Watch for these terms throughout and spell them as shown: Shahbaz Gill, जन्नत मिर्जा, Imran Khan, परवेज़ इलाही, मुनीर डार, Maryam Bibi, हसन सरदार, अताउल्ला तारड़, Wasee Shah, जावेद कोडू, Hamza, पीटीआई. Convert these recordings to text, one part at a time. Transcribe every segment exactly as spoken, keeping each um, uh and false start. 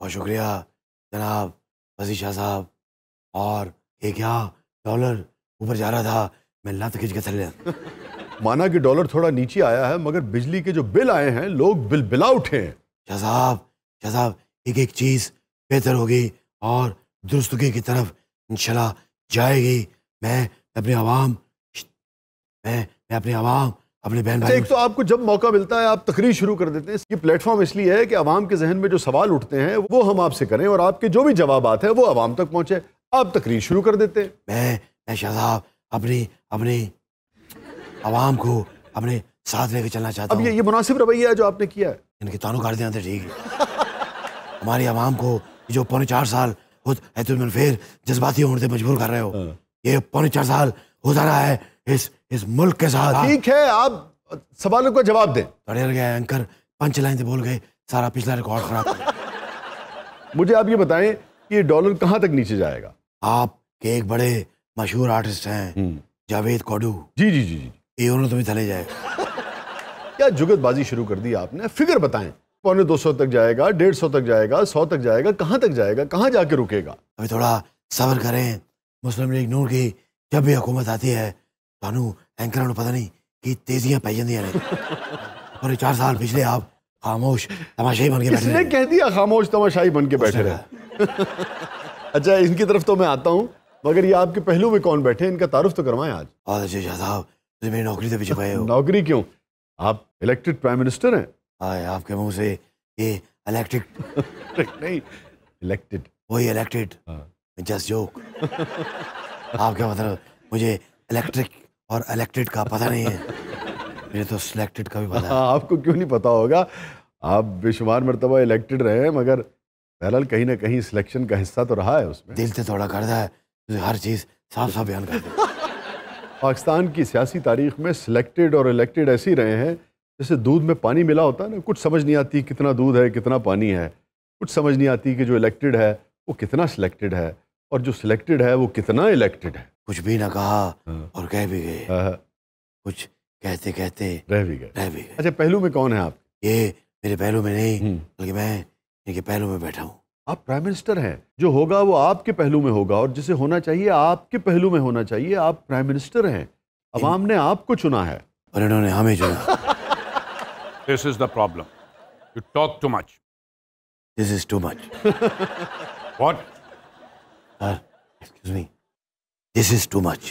बहुत शुक्रिया जनाब वसी शाह साहब। और ये क्या डॉलर ऊपर जा रहा था, मैं लात खींच के चले माना कि डॉलर थोड़ा नीचे आया है, मगर बिजली के जो बिल आए हैं लोग बिल बिला उठे हैं। शाह साहब शाह साहब एक एक चीज़ बेहतर होगी और दुरुस्तगी की तरफ इंशाल्लाह जाएगी। मैं अपने आवाम मैं मैं अपने आवाम अपने बहन भाई। तो आपको जब मौका मिलता है आप तकरीर शुरू कर देते हैं। ये प्लेटफॉर्म इसलिए है कि आवाम के जहन में जो सवाल उठते हैं वो हम आपसे करें और आपके जो भी जवाबात हैं वो आवाम तक पहुँचे। आप तकरीर शुरू कर देते हैं। मैं मैं शाहब अपनी अपनी आवाम को अपने साथ लेकर चलना चाहता हूँ। अब ये ये मुनासिब रवैया है जो आपने किया है। इनके तानों काट देते ठीक है। हमारी आवाम को जो पौने चार साल फिर जज्बाती होने से मजबूर कर रहे हो। ये पौने चार साल होता रहा है इस इस मुल्क के साथ। ठीक है आप सवालों का जवाब दें। अड़े गए एंकर पंच लाइन से बोल गए, सारा पिछला रिकॉर्ड खराब। मुझे आप ये बताएं कि ये डॉलर कहाँ तक नीचे जाएगा? आप के एक बड़े मशहूर आर्टिस्ट हैं जावेद कोडू। जी जी जी जी ये उन्होंने तुम्हें चले जाए। क्या जुगतबाजी शुरू कर दी आपने? फिगर बताएं, पौने दो सौ तक जाएगा, डेढ़ सौ तक जाएगा, सौ तक जाएगा, कहाँ तक जाएगा, कहाँ जाके रुकेगा? अभी थोड़ा सब्र करें। मुस्लिम लीग नून की जब भी हुकूमत आती है थानू एंकर नूं पता नहीं कि तेजियां पै जांदियां ने। और चार साल पिछले आप खामोश तमाशाई बन के बैठे। इसने कह दिया खामोश तमाशाई बन के बैठे रहे। अच्छा इनकी तरफ तो मैं आता हूँ, मगर ये आपके पहलू में कौन बैठे, इनका तारुफ तो करवाएं आज। और अच्छा शाह साहब तुझे मेरी नौकरी से पीछे पए हो। नौकरी क्यों, आप इलेक्टेड प्राइम मिनिस्टर हैं। आए आपके मुंह से ये इलेक्टेड नहीं इलेक्टेड वही इलेक्टेड जस्ट जोक। आपका मतलब मुझे इलेक्ट्रिक और इलेक्टेड का पता नहीं है, मुझे तो सिलेक्टेड का भी पता है। आपको क्यों नहीं पता होगा, आप बेशुमार मरतबा इलेक्टेड रहे हैं, मगर बहरहाल कहीं ना कहीं सिलेक्शन का हिस्सा तो रहा है। उसमें दिल से थोड़ा करता है मुझे हर चीज़ साफ साफ बयान करता है। पाकिस्तान की सियासी तारीख में सिलेक्टेड और इलेक्टेड ऐसे ही रहे हैं जैसे दूध में पानी मिला होता है ना, कुछ समझ नहीं आती कितना दूध है कितना पानी है, कुछ समझ नहीं आती कि जो इलेक्टेड है वो कितना सिलेक्टेड है और जो सिलेक्टेड है वो कितना इलेक्टेड है। कुछ भी ना कहा और कह भी गए, कुछ कहते कहते रह भी गए रह भी गए। अच्छा पहलू में कौन है आप? ये मेरे पहलू में नहीं बल्कि मैं इनके पहलू में बैठा हूँ। आप प्राइम मिनिस्टर हैं, जो होगा वो आपके पहलू में होगा और जिसे होना चाहिए आपके पहलू में होना चाहिए। आप प्राइम मिनिस्टर हैं, आवाम ने आपको चुना है और इन्होंने हमें चुना। This is the problem. You talk too much. This is too much. What? Uh, excuse me. This is too much.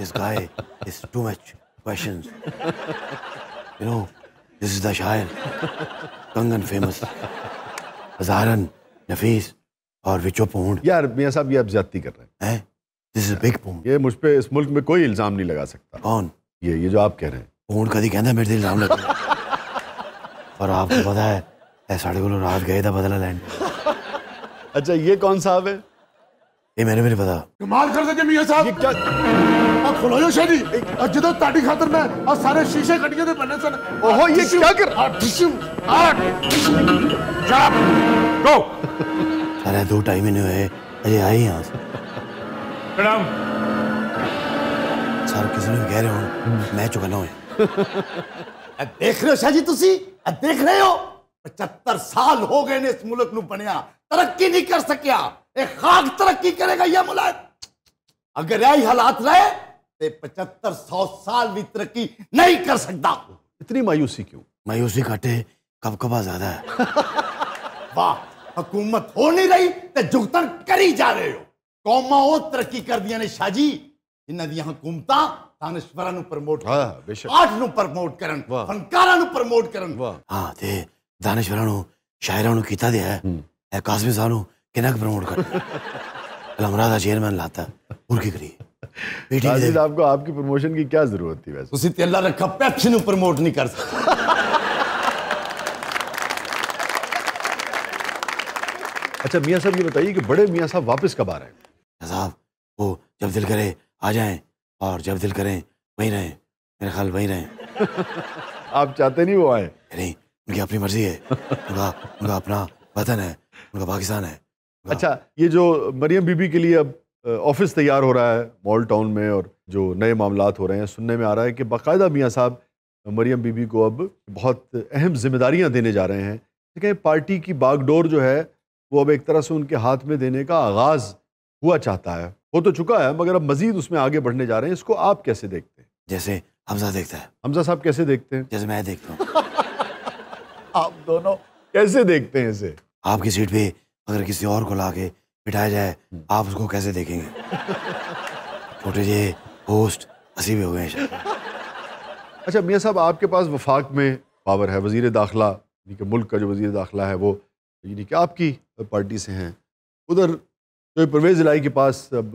This guy is too much questions. You know, this is the shair. Kangan famous. Hazaran, Nafis, और विचो पूंड। यार मियाँ साहब ये आप ज्यादती कर रहे हैं। This is big पूंड। ये मुझ पे इस मुल्क में कोई इल्जाम नहीं लगा सकता। कौन? ये ये जो आप कह रहे हैं। पूंड कभी कहना मेरे दिल नाम लगता। और आपको पता है साढ़े को रात गए था बदला लैंड। अच्छा ये कौन साहब है? ये मैंने भी नहीं पता। कमाल कर दे मियां साहब, ये क्या अब खोलो शादी जिदो ताड़ी खातर मैं और सारे शीशे कट गए थे बने सन। ओहो ये क्या कर आठ जॉब गो सारे दो टाइम ही नहीं हुए अरे आई यहां से मैडम सर किसी ने कह रहे हो मैं चुका ना हूं। देख रहे हो शाहजी तुसी देख रहे हो पचहत्तर साल हो गए ने इस मुल्क नूं बनिया, तरक्की नहीं कर सकिया। एक खाक तरक्की करेगा यह मुल्क अगर यही हालात रहे तो पचहत्तर सौ साल भी तरक्की नहीं कर सकता। इतनी मायूसी क्यों? मायूसी काटे कब कबा ज्यादा है। वाह हुकूमत हो नहीं रही तो जुगतन करी जा रहे हो। कौमा वो तरक्की कर दिया ने शाहजी, इन्हां दी हुकूमता दानिश्वरां नूं प्रमोट करन, आर्ट नूं प्रमोट करन, फनकारां नूं प्रमोट करन। हां ते दानिश्वरां नूं शायरां नूं कीता दिया है कासमी साहब नूं किन्ना प्रमोट कर अलमरा दा चेयरमैन लाता और की करी बेटी जी। आपको आपकी प्रमोशन की क्या जरूरत थी? वैसे उसी ते अल्लाह रखा पेप्सी नूं प्रमोट नहीं कर सकता। अच्छा मियां साहब ये बताइए कि बड़े मियां साहब वापस कब आ रहे हैं? साहब वो जब दिल करे आ जाएं और जब दिल करें वहीं रहें, मेरे ख्याल वहीं रहें। आप चाहते नहीं वो आए? नहीं उनकी अपनी मर्जी है। उनका उनका अपना वतन है, उनका पाकिस्तान है। अच्छा ये जो मरियम बीबी के लिए अब ऑफिस तैयार हो रहा है मॉल टाउन में और जो नए मामलात हो रहे हैं, सुनने में आ रहा है कि बाकायदा मियाँ साहब मरियम बीबी को अब बहुत अहम जिम्मेदारियाँ देने जा रहे हैं कहें पार्टी की बागडोर जो है वो अब एक तरह से उनके हाथ में देने का आगाज़ हुआ चाहता है, वो तो चुका है, मगर अब मजीद उसमें आगे बढ़ने जा रहे हैं। इसको आप कैसे देखते हैं? जैसे हमजा देखता है। हमजा साहब कैसे देखते हैं? जैसे मैं देखता हूँ। आप दोनों कैसे देखते हैं इसे? आपकी सीट पे अगर किसी और को ला के बिठाया जाए, आप उसको कैसे देखेंगे? छोटे जे होस्ट हंसी भी हो गए। अच्छा मियाँ साहब, आपके पास वफाक में पावर है, वजीर दाखिला यानी कि मुल्क का जो वजीर दाखिला है वो यानी कि आपकी पार्टी से हैं, उधर जो परवेज़ इलाही के पास अब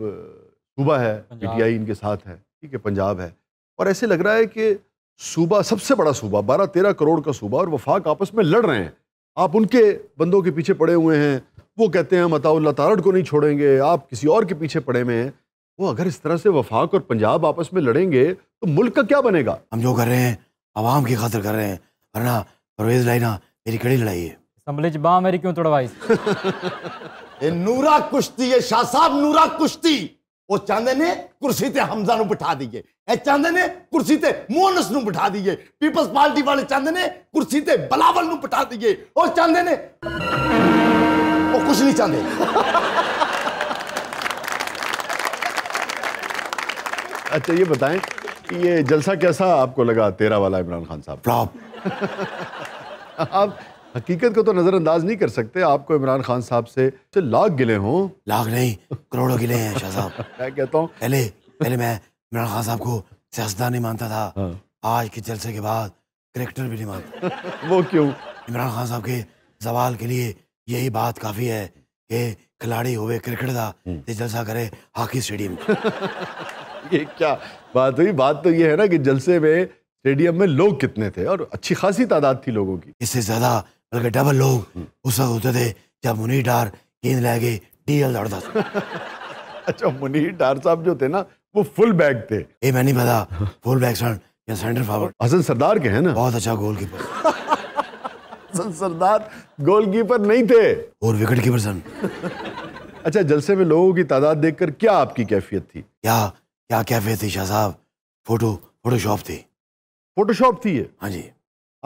सूबा है, पीटीआई इनके साथ है, ठीक है, पंजाब है, और ऐसे लग रहा है कि सूबा सबसे बड़ा सूबा बारह तेरह करोड़ का सूबा और वफाक आपस में लड़ रहे हैं। आप उनके बंदों के पीछे पड़े हुए हैं, वो कहते हैं हम अताउल्ला तारड़ को नहीं छोड़ेंगे, आप किसी और के पीछे पड़े हुए हैं। वो अगर इस तरह से वफाक और पंजाब आपस में लड़ेंगे तो मुल्क का क्या बनेगा? हम जो कर रहे हैं आवाम की खातिर कर रहे हैं, वरना परवेज़ इलाही ना मेरी कड़ी लड़ाई है। संभले जबां मेरी क्यों तोड़वाई? ये नूरा कुश्ती है शाह साहब, नूरा कुश्ती। ਉਹ ਚਾਹੁੰਦੇ ਨੇ ਕੁਰਸੀ ਤੇ ਹਮਜ਼ਾ ਨੂੰ ਬਿਠਾ ਦਈਏ, ਇਹ ਚਾਹੁੰਦੇ ਨੇ ਕੁਰਸੀ ਤੇ ਮੋਨਸ ਨੂੰ ਬਿਠਾ ਦਈਏ, ਪੀਪਲਸ ਪਾਰਟੀ ਵਾਲੇ ਚਾਹੁੰਦੇ ਨੇ ਕੁਰਸੀ ਤੇ ਬਲਾਵਲ ਨੂੰ ਬਿਠਾ ਦਈਏ, ਉਹ ਚਾਹੁੰਦੇ ਨੇ, ਉਹ ਕੁਝ ਨਹੀਂ ਚਾਹੁੰਦੇ। अच्छा ये बताएं कि ये जलसा कैसा आपको लगा, तेरह वाला इमरान खान साहब? फ्लॉप। आप हकीकत को तो नजरअंदाज नहीं कर सकते, आपको इमरान खान साहब से लाख गिले हों। लाख नहीं करोड़ों गिले हैं शाह साहब। मैं कहता हूँ पहले पहले मैं इमरान खान साहब को सियासतदान नहीं मानता था, हाँ। आज के जलसे के बाद करेक्टर भी नहीं मानता। वो क्यों? इमरान खान साहब के जवाल के लिए यही बात काफ़ी है कि खिलाड़ी हुए क्रिकेट का जलसा करे हॉकी स्टेडियम। ये क्या बात हुई? बात तो ये है ना कि जलसे में स्टेडियम में लोग कितने थे, और अच्छी खासी तादाद थी लोगों की, इससे ज़्यादा बल्कि डबल लोग उस वक्त होते थे जब मुनीर डार गेंद ला के डीएल दौड़ता था। अच्छा मुनीर डार साहब जो थे ना वो फुल बैक थे। ये मैं नहीं पता फुल बैक सन या सेंटर फॉरवर्ड। हसन सरदार के हैं ना, बहुत अच्छा गोलकीपर। हसन सरदार गोलकीपर नहीं थे और विकेट कीपर सन। अच्छा जलसे में लोगों की तादाद देखकर क्या आपकी कैफियत थी? क्या क्या कैफियत थी शाह साहब? फोटो फोटोशॉप थी। फोटोशॉप थी ये? हाँ जी।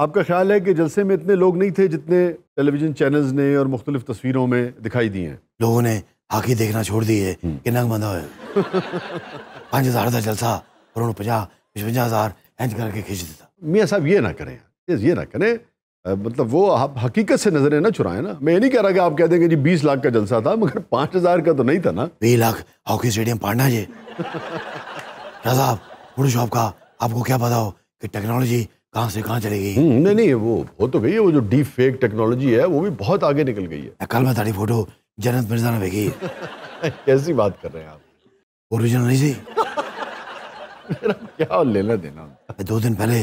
आपका ख्याल है कि जलसे में इतने लोग नहीं थे जितने टेलीविजन चैनल्स ने और मुख्तलिफ तस्वीरों में दिखाई दिए हैं? लोगों ने हॉकी देखना छोड़ दी है कि नंग बंदा है। पाँच हज़ार का जलसा और उन्होंने पचास पचवंजा हज़ार एंज करके खींच देता। मियाँ साहब ये ना करें, ये ना करें, मतलब वो आप हकीकत से नजरें ना चुराएं ना। मैं ये नहीं कह रहा कि आप कह देंगे जी बीस लाख का जलसा था, मगर पाँच हज़ार का तो नहीं था ना। बीस लाख हॉकी स्टेडियम पाना जी। साहब फोटोशॉप का आपको क्या पता हो कि टेक्नोलॉजी कहाँ से कहाँ चली गई? नहीं नहीं वो हो तो गई है, वो जो डीप फेक टेक्नोलॉजी है वो भी बहुत आगे निकल गई है। कल में तारी फोटो जन्नत मिर्जा ने भेजी। कैसी बात कर रहे हैं आप? ओरिजिनल नहीं थी। मेरा क्या लेना देना? दो दिन पहले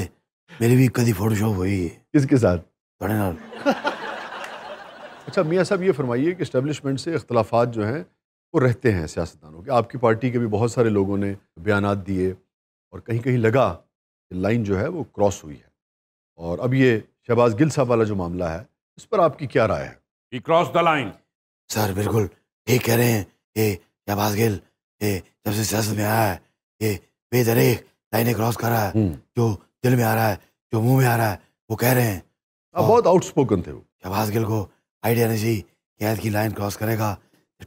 मेरी भी कभी फोटोशॉप हुई है। किसके साथ? बड़े नाल। अच्छा मियाँ साहब ये फरमाइए कि इस्टेब्लिशमेंट से इख्तलाफात जो हैं वो रहते हैं सियासतदानों के, आपकी पार्टी के भी बहुत सारे लोगों ने बयान दिए और कहीं कहीं लगा लाइन जो है वो क्रॉस हुई है, और अब ये शहबाज गिल साहब वाला जो मामला है इस पर आपकी क्या राय है? He crossed the line. Sir बिल्कुल ठीक कह रहे हैं कि शहबाज गिल ये जब से सियासत में आया है ये बेदरेक लाइनें क्रॉस कर रहा है, जो दिल में आ रहा है जो मुंह में आ रहा है वो कह रहे हैं। अब बहुत आउटस्पोकन थे वो। शहबाज गिल को आइडिया नहीं थी कैद की लाइन क्रॉस करेगा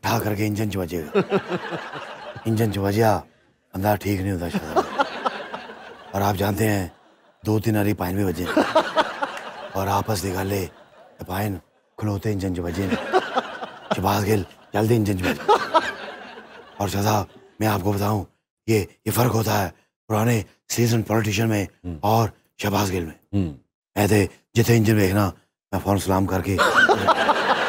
ठा करके इंजन चुवाजेगा। इंजन चुवाजिया अंदाज ठीक नहीं होता शायद, और आप जानते हैं दो तीन हरी पाइन में बजे और आपस निकाले पाइन खुलौते इंजन जो बजे शहबाज गिल जल्दी इंजन जो बजे। और शाह मैं आपको बताऊं ये ये फ़र्क होता है पुराने सीजन पॉलिटिशियन में और शहबाज गिल में। मैं थे जितने इंजन देखना मैं फ़ौरन सलाम करके